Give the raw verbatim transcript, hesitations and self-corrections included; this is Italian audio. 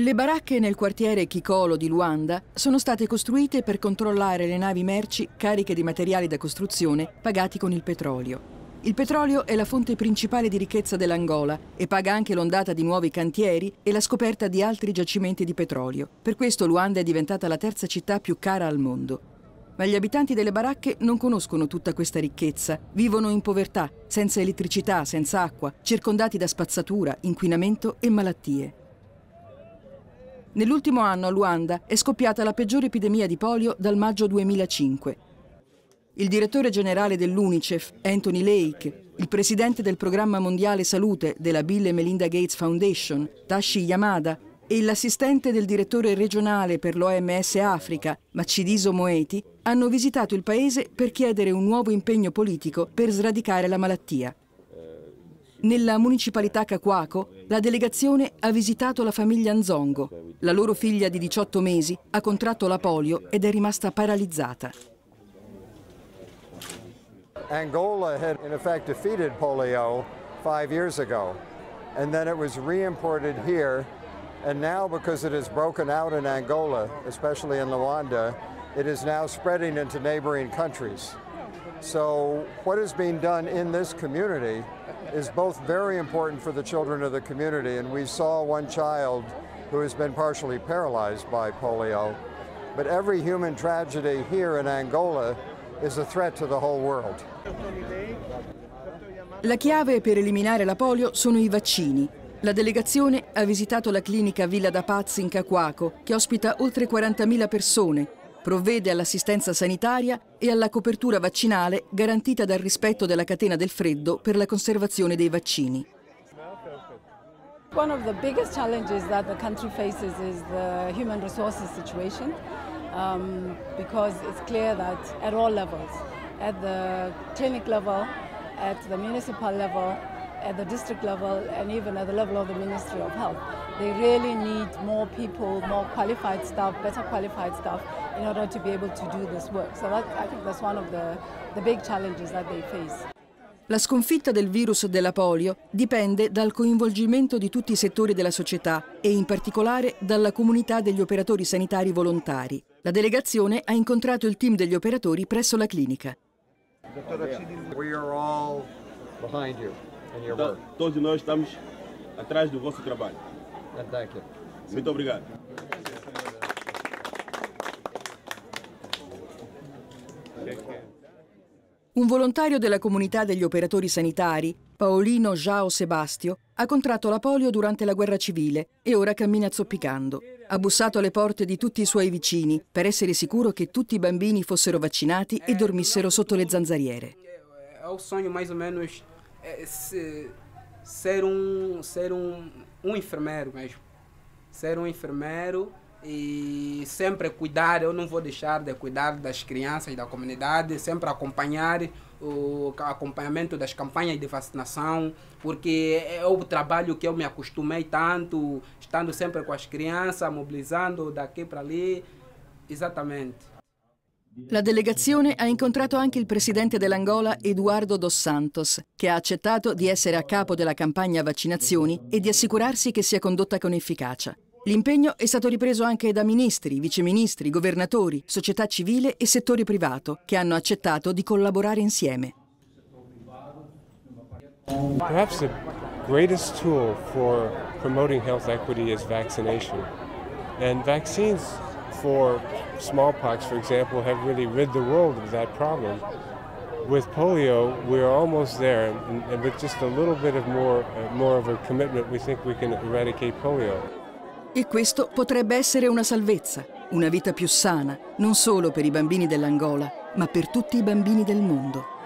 Le baracche nel quartiere Kikolo di Luanda sono state costruite per controllare le navi merci cariche di materiali da costruzione pagati con il petrolio. Il petrolio è la fonte principale di ricchezza dell'Angola e paga anche l'ondata di nuovi cantieri e la scoperta di altri giacimenti di petrolio. Per questo Luanda è diventata la terza città più cara al mondo. Ma gli abitanti delle baracche non conoscono tutta questa ricchezza, vivono in povertà, senza elettricità, senza acqua, circondati da spazzatura, inquinamento e malattie. Nell'ultimo anno a Luanda è scoppiata la peggiore epidemia di polio dal maggio duemilacinque. Il direttore generale dell'UNICEF, Anthony Lake, il presidente del Programma Mondiale Salute della Bill e Melinda Gates Foundation, Tashi Yamada, e l'assistente del direttore regionale per l'O M S Africa, Macidiso Moeti, hanno visitato il paese per chiedere un nuovo impegno politico per sradicare la malattia. Nella municipalità Cacuaco, la delegazione ha visitato la famiglia Nzongo. La loro figlia di diciotto mesi ha contratto la polio ed è rimasta paralizzata. Angola had in effect defeated polio five years ago, and then it was reimported here, and now because it has broken out in Angola, especially in Luanda, it is now spreading into neighboring countries. So what is being done in this community is both very important for the children of the community, and we saw one child who has been partially paralyzed by polio. But every human tragedy here in Angola is a threat to the whole world. La chiave per eliminare la polio sono i vaccini. La delegazione ha visitato la clinica Villa da Paz in Cacuaco, che ospita oltre quarantamila persone. Provvede all'assistenza sanitaria e alla copertura vaccinale garantita dal rispetto della catena del freddo per la conservazione dei vaccini. One of the biggest challenges that the country faces is the human resources situation, um, because it's clear that at all levels, at the clinic level, at the municipal level, at the district level, and even at the level of the Ministry of Health, they really need more people, more qualified staff, better qualified staff, in order to be able to do this work. So that, I think that's one of the, the big challenges that they face. La sconfitta del virus della polio dipende dal coinvolgimento di tutti i settori della società e in particolare dalla comunità degli operatori sanitari volontari. La delegazione ha incontrato il team degli operatori presso la clinica. We are all behind you in your work. Tutti noi stiamo atrás do vostro lavoro. Grazie. Molto obrigado. Un volontario della comunità degli operatori sanitari, Paolino Jao Sebastio, ha contratto la polio durante la guerra civile e ora cammina zoppicando. Ha bussato alle porte di tutti i suoi vicini per essere sicuro che tutti i bambini fossero vaccinati e dormissero sotto le zanzariere. È un sogno più o meno essere un, un, un infermiere, mesmo. Ser um enfermeiro e sempre cuidar, eu não vou deixar de cuidar das crianças da comunidade, sempre acompanhar o acompanhamento das campanhas de vacinação, porque é o trabalho que eu me acostumei tanto, estando sempre com as crianças, mobilizando daqui para ali, exatamente. La delegazione ha incontrato anche il presidente dell'Angola, Eduardo Dos Santos, che ha accettato di essere a capo della campagna vaccinazioni e di assicurarsi che sia condotta con efficacia. L'impegno è stato ripreso anche da ministri, viceministri, governatori, società civile e settore privato, che hanno accettato di collaborare insieme. Perhaps the greatest tool for promoting health equity is vaccination. And vaccines for smallpox, for example, have really rid the world of that problem. With polio, we're almost there, and, and with just a little bit of more, uh, more of a commitment, we think we can eradicate polio. E questo potrebbe essere una salvezza, una vita più sana, non solo per i bambini dell'Angola, ma per tutti i bambini del mondo.